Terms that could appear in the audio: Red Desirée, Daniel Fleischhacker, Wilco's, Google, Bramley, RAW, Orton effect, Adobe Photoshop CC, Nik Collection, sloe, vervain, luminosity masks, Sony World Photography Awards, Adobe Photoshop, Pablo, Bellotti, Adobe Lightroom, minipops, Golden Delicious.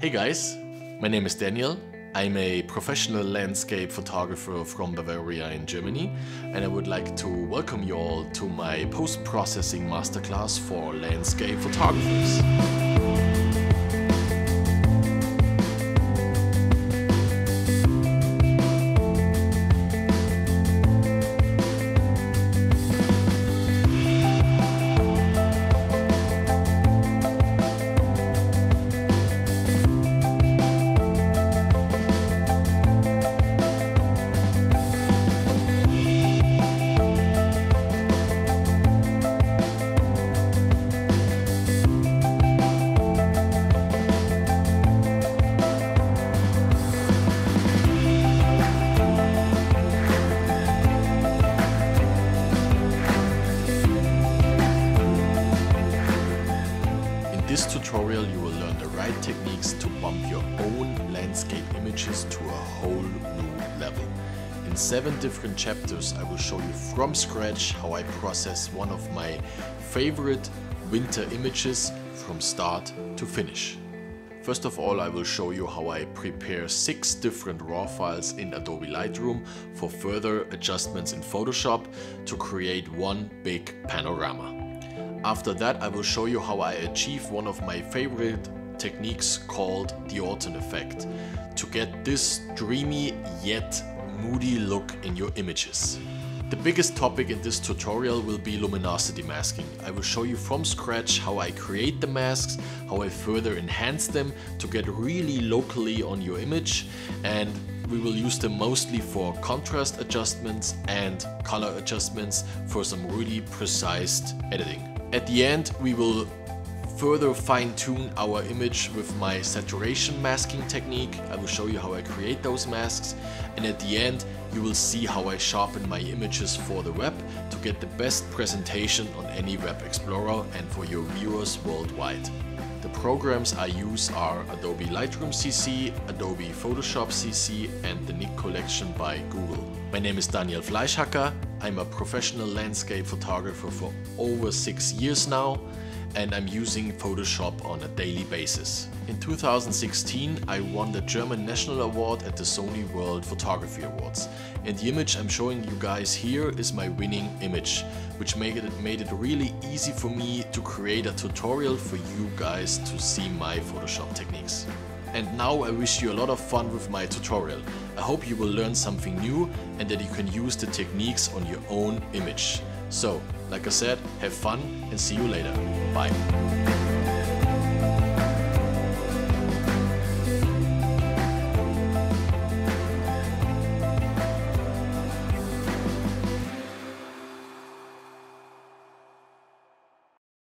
Hey guys, my name is Daniel. I'm a professional landscape photographer from Bavaria in Germany, and I would like to welcome you all to my post-processing masterclass for landscape photographers. In this tutorial you will learn the right techniques to bump your own landscape images to a whole new level. In 7 different chapters I will show you from scratch how I process one of my favorite winter images from start to finish. First of all, I will show you how I prepare 6 different RAW files in Adobe Lightroom for further adjustments in Photoshop to create one big panorama. After that, I will show you how I achieve one of my favorite techniques called the Orton effect to get this dreamy yet moody look in your images. The biggest topic in this tutorial will be luminosity masking. I will show you from scratch how I create the masks, how I further enhance them to get really locally on your image, and we will use them mostly for contrast adjustments and color adjustments for some really precise editing. At the end, we will further fine-tune our image with my saturation masking technique. I will show you how I create those masks, and at the end you will see how I sharpen my images for the web to get the best presentation on any web explorer and for your viewers worldwide. The programs I use are Adobe Lightroom CC, Adobe Photoshop CC, and the Nik Collection by Google. My name is Daniel Fleischhacker. I'm a professional landscape photographer for over 6 years now, and I'm using Photoshop on a daily basis. In 2016, I won the German National Award at the Sony World Photography Awards. And the image I'm showing you guys here is my winning image, which made it really easy for me to create a tutorial for you guys to see my Photoshop techniques. And now I wish you a lot of fun with my tutorial. I hope you will learn something new and that you can use the techniques on your own image. So, like I said, have fun and see you later. Bye.